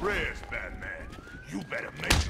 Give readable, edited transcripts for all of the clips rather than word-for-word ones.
Rest, Batman. You better make it.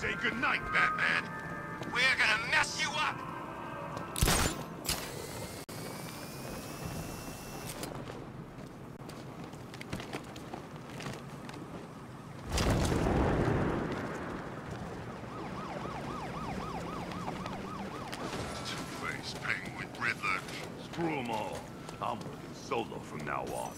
Say goodnight, Batman. We're gonna mess you up. Two-Face, Penguin, Riddler. Screw them all. I'm working solo from now on.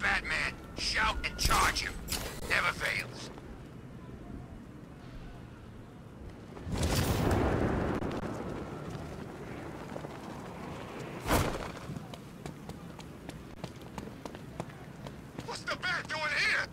Batman, shout and charge him. Never fails. What's the bat doing here?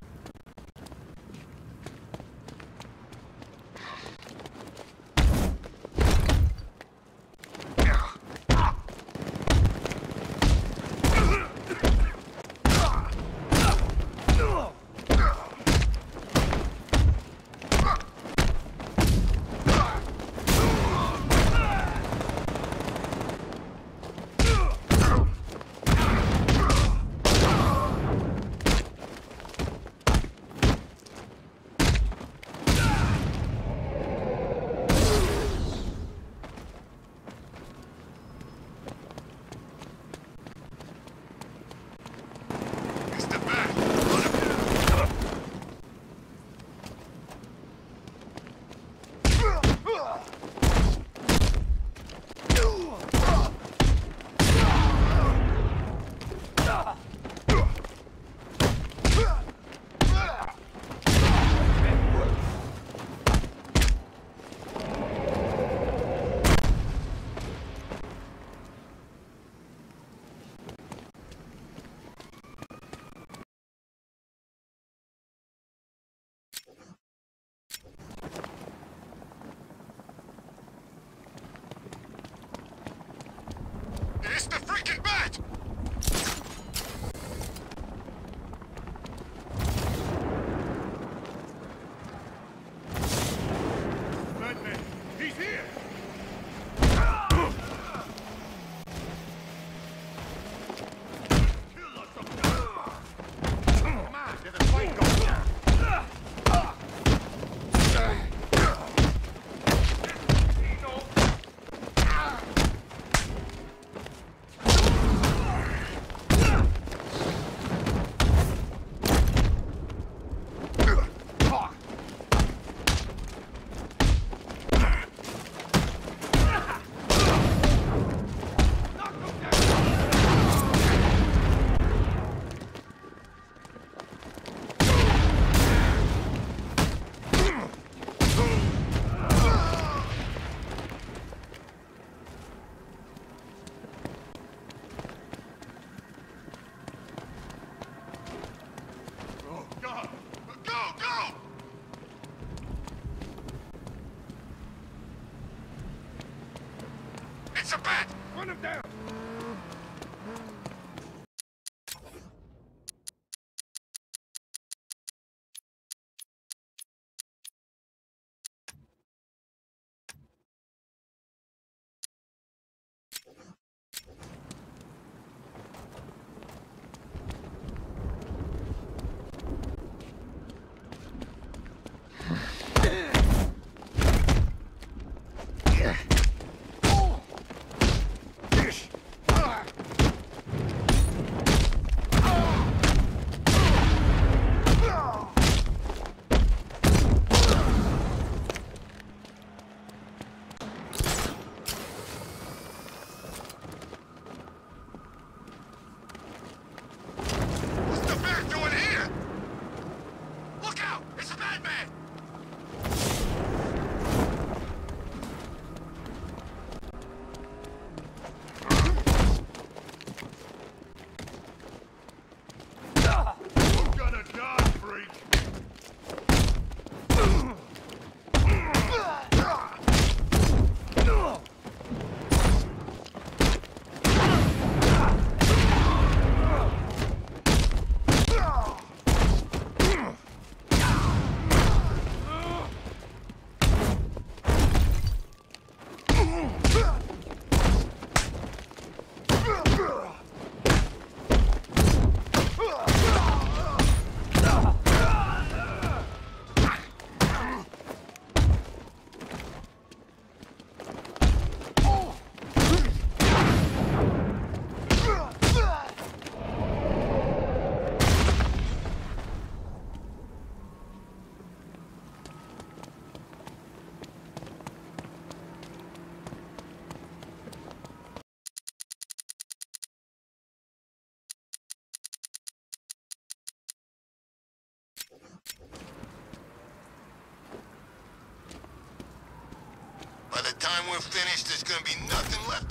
It's a bat! Run him down! By the time we're finished, there's gonna be nothing left.